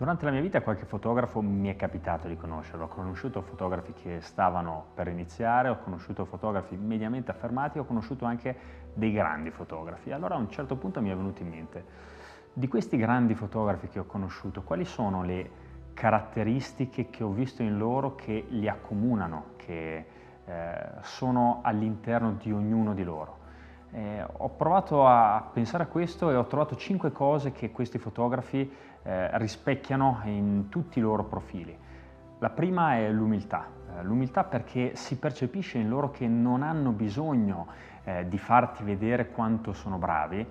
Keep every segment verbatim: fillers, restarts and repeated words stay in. Durante la mia vita qualche fotografo mi è capitato di conoscerlo, ho conosciuto fotografi che stavano per iniziare, ho conosciuto fotografi mediamente affermati, ho conosciuto anche dei grandi fotografi. Allora a un certo punto mi è venuto in mente, di questi grandi fotografi che ho conosciuto, quali sono le caratteristiche che ho visto in loro che li accomunano, che eh, sono all'interno di ognuno di loro? Eh, ho provato a pensare a questo e ho trovato cinque cose che questi fotografi eh, rispecchiano in tutti i loro profili. La prima è l'umiltà, eh, l'umiltà perché si percepisce in loro che non hanno bisogno eh, di farti vedere quanto sono bravi, eh,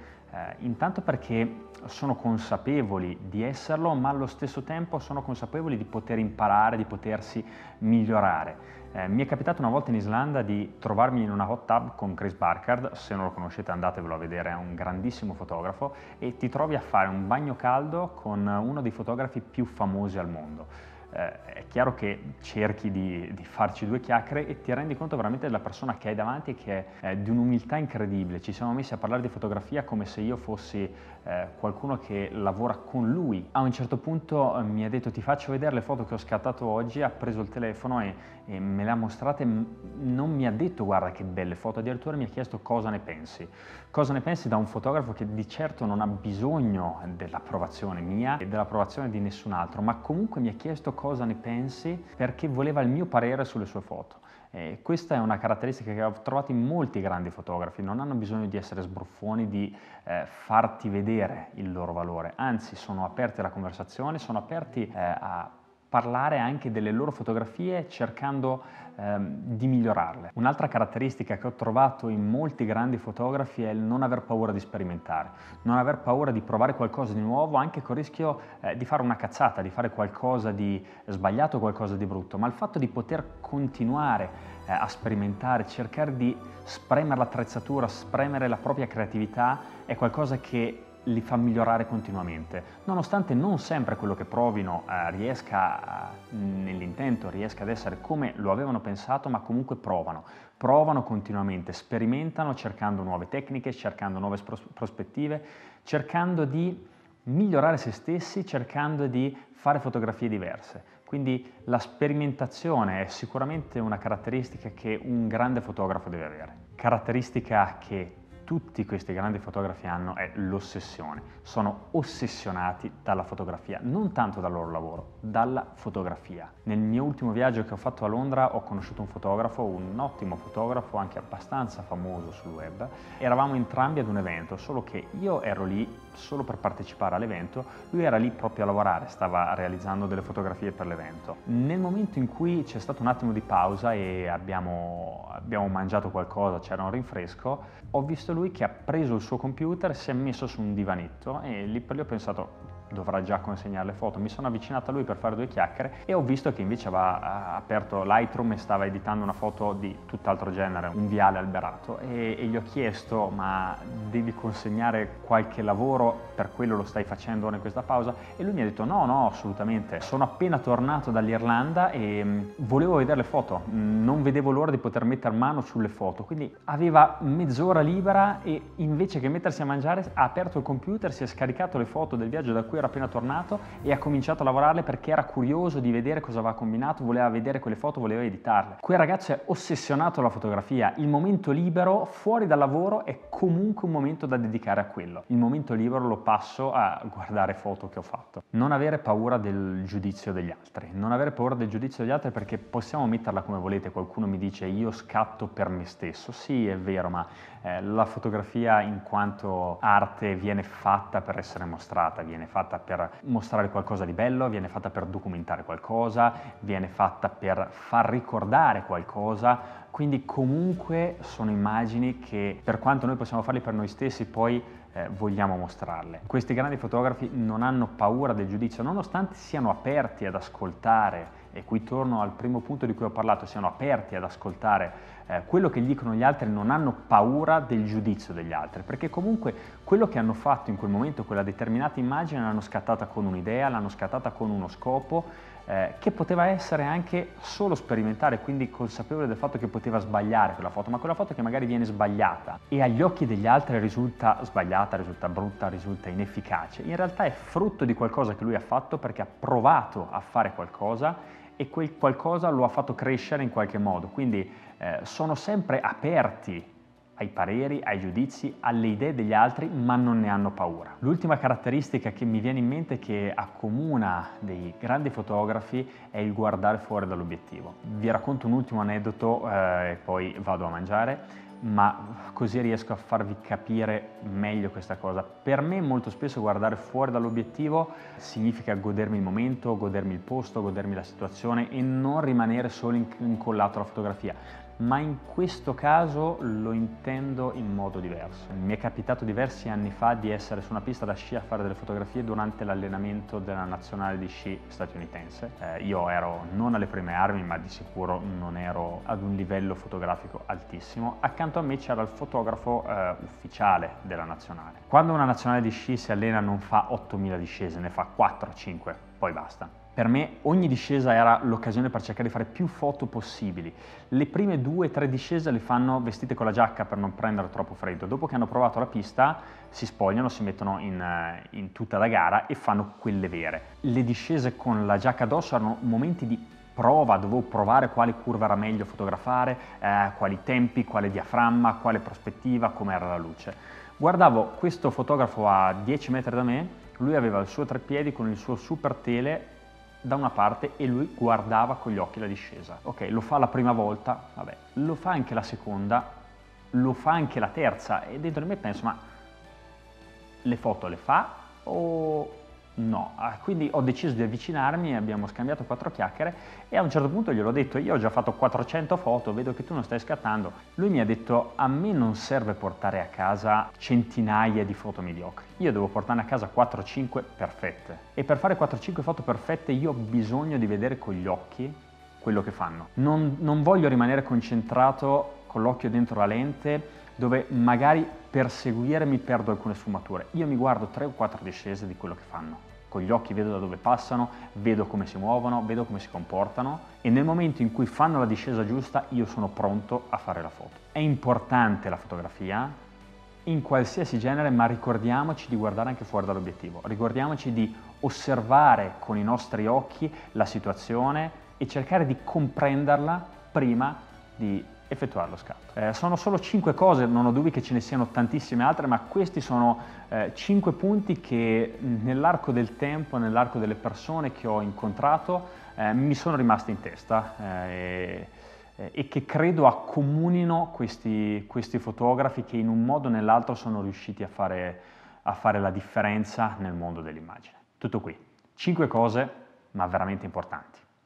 intanto perché sono consapevoli di esserlo, ma allo stesso tempo sono consapevoli di poter imparare, di potersi migliorare. Eh, mi è capitato una volta in Islanda di trovarmi in una hot tub con Chris Burkard, se non lo conoscete andatevelo a vedere, è un grandissimo fotografo, e ti trovi a fare un bagno caldo con uno dei fotografi più famosi al mondo. Eh, è chiaro che cerchi di, di farci due chiacchiere e ti rendi conto veramente della persona che hai davanti, che è eh, di un'umiltà incredibile. Ci siamo messi a parlare di fotografia come se io fossi eh, qualcuno che lavora con lui. A un certo punto eh, mi ha detto: ti faccio vedere le foto che ho scattato oggi, ha preso il telefono e, e me le ha mostrate. Non mi ha detto guarda che belle foto, addirittura mi ha chiesto cosa ne pensi. Cosa ne pensi da un fotografo che di certo non ha bisogno dell'approvazione mia e dell'approvazione di nessun altro, ma comunque mi ha chiesto cosa ne pensi perché voleva il mio parere sulle sue foto. Eh, questa è una caratteristica che ho trovato in molti grandi fotografi, non hanno bisogno di essere sbruffoni, di eh, farti vedere il loro valore, anzi sono aperti alla conversazione, sono aperti eh, a parlare anche delle loro fotografie cercando ehm, di migliorarle. Un'altra caratteristica che ho trovato in molti grandi fotografi è il non aver paura di sperimentare, non aver paura di provare qualcosa di nuovo anche con il rischio eh, di fare una cazzata, di fare qualcosa di sbagliato, qualcosa di brutto, ma il fatto di poter continuare eh, a sperimentare, cercare di spremere l'attrezzatura, spremere la propria creatività è qualcosa che li fa migliorare continuamente, nonostante non sempre quello che provino eh, riesca eh, nell'intento, riesca ad essere come lo avevano pensato, ma comunque provano, provano continuamente, sperimentano cercando nuove tecniche, cercando nuove pros- prospettive, cercando di migliorare se stessi, cercando di fare fotografie diverse. Quindi la sperimentazione è sicuramente una caratteristica che un grande fotografo deve avere. Caratteristica che tutti questi grandi fotografi hanno è l'ossessione, sono ossessionati dalla fotografia, non tanto dal loro lavoro, dalla fotografia. Nel mio ultimo viaggio che ho fatto a Londra ho conosciuto un fotografo, un ottimo fotografo, anche abbastanza famoso sul web. Eravamo entrambi ad un evento, solo che io ero lì solo per partecipare all'evento, lui era lì proprio a lavorare, stava realizzando delle fotografie per l'evento. Nel momento in cui c'è stato un attimo di pausa e abbiamo, abbiamo mangiato qualcosa, c'era un rinfresco, ho visto lui Lui che ha preso il suo computer, si è messo su un divanetto e lì per lì ho pensato dovrà già consegnare le foto. Mi sono avvicinato a lui per fare due chiacchiere e ho visto che invece aveva aperto Lightroom e stava editando una foto di tutt'altro genere, un viale alberato, e, e gli ho chiesto ma devi consegnare qualche lavoro, per quello lo stai facendo ora in questa pausa? E lui mi ha detto no no assolutamente, sono appena tornato dall'Irlanda e volevo vedere le foto, non vedevo l'ora di poter mettere mano sulle foto, quindi aveva mezz'ora libera e invece che mettersi a mangiare ha aperto il computer, si è scaricato le foto del viaggio da cui era appena tornato e ha cominciato a lavorarle perché era curioso di vedere cosa aveva combinato, voleva vedere quelle foto, voleva editarle. Quel ragazzo è ossessionato alla fotografia, il momento libero fuori dal lavoro è comunque un momento da dedicare a quello. Il momento libero lo passo a guardare foto che ho fatto. Non avere paura del giudizio degli altri, non avere paura del giudizio degli altri perché possiamo metterla come volete, qualcuno mi dice io scatto per me stesso, sì è vero, ma eh, la fotografia in quanto arte viene fatta per essere mostrata, viene fatta per mostrare qualcosa di bello, viene fatta per documentare qualcosa, viene fatta per far ricordare qualcosa, quindi comunque sono immagini che per quanto noi possiamo farle per noi stessi poi eh, vogliamo mostrarle. Questi grandi fotografi non hanno paura del giudizio, nonostante siano aperti ad ascoltare e qui torno al primo punto di cui ho parlato, siano aperti ad ascoltare eh, quello che gli dicono gli altri, non hanno paura del giudizio degli altri, perché comunque quello che hanno fatto in quel momento, quella determinata immagine, l'hanno scattata con un'idea, l'hanno scattata con uno scopo eh, che poteva essere anche solo sperimentare, quindi consapevole del fatto che poteva sbagliare quella foto, ma quella foto che magari viene sbagliata e agli occhi degli altri risulta sbagliata, risulta brutta, risulta inefficace, in realtà è frutto di qualcosa che lui ha fatto perché ha provato a fare qualcosa e quel qualcosa lo ha fatto crescere in qualche modo, quindi eh, sono sempre aperti ai pareri, ai giudizi, alle idee degli altri, ma non ne hanno paura. L'ultima caratteristica che mi viene in mente che accomuna dei grandi fotografi è il guardare fuori dall'obiettivo. Vi racconto un ultimo aneddoto eh, e poi vado a mangiare, ma così riesco a farvi capire meglio questa cosa. Per me molto spesso guardare fuori dall'obiettivo significa godermi il momento, godermi il posto, godermi la situazione e non rimanere solo incollato alla fotografia, ma in questo caso lo intendo in modo diverso. Mi è capitato diversi anni fa di essere su una pista da sci a fare delle fotografie durante l'allenamento della nazionale di sci statunitense. Eh, io ero non alle prime armi, ma di sicuro non ero ad un livello fotografico altissimo. Accanto a me c'era il fotografo eh, ufficiale della nazionale. Quando una nazionale di sci si allena non fa ottomila discese, ne fa quattro cinque, poi basta. Per me ogni discesa era l'occasione per cercare di fare più foto possibili. Le prime due o tre discese le fanno vestite con la giacca per non prendere troppo freddo. Dopo che hanno provato la pista si spogliano, si mettono in, in tuta da gara e fanno quelle vere. Le discese con la giacca addosso erano momenti di prova, dovevo provare quale curva era meglio fotografare, eh, quali tempi, quale diaframma, quale prospettiva, com'era la luce. Guardavo questo fotografo a dieci metri da me, lui aveva il suo treppiedi con il suo super tele da una parte e lui guardava con gli occhi la discesa. Ok, lo fa la prima volta, vabbè, lo fa anche la seconda, lo fa anche la terza e dentro di me penso, ma le foto le fa o no? Quindi ho deciso di avvicinarmi, abbiamo scambiato quattro chiacchiere e a un certo punto gliel'ho detto, io ho già fatto quattrocento foto, vedo che tu non stai scattando. Lui mi ha detto, a me non serve portare a casa centinaia di foto mediocri, io devo portarne a casa quattro cinque perfette e per fare quattro cinque foto perfette io ho bisogno di vedere con gli occhi quello che fanno. Non, non voglio rimanere concentrato con l'occhio dentro la lente dove magari per seguirmi perdo alcune sfumature. Io mi guardo tre o quattro discese di quello che fanno. Con gli occhi vedo da dove passano, vedo come si muovono, vedo come si comportano e nel momento in cui fanno la discesa giusta io sono pronto a fare la foto. È importante la fotografia in qualsiasi genere, ma ricordiamoci di guardare anche fuori dall'obiettivo. Ricordiamoci di osservare con i nostri occhi la situazione e cercare di comprenderla prima di effettuare lo scatto. Eh, sono solo cinque cose, non ho dubbi che ce ne siano tantissime altre, ma questi sono eh, cinque punti che nell'arco del tempo, nell'arco delle persone che ho incontrato, eh, mi sono rimasti in testa eh, e, e che credo accomunino questi, questi fotografi che in un modo o nell'altro sono riusciti a fare, a fare la differenza nel mondo dell'immagine. Tutto qui, cinque cose ma veramente importanti.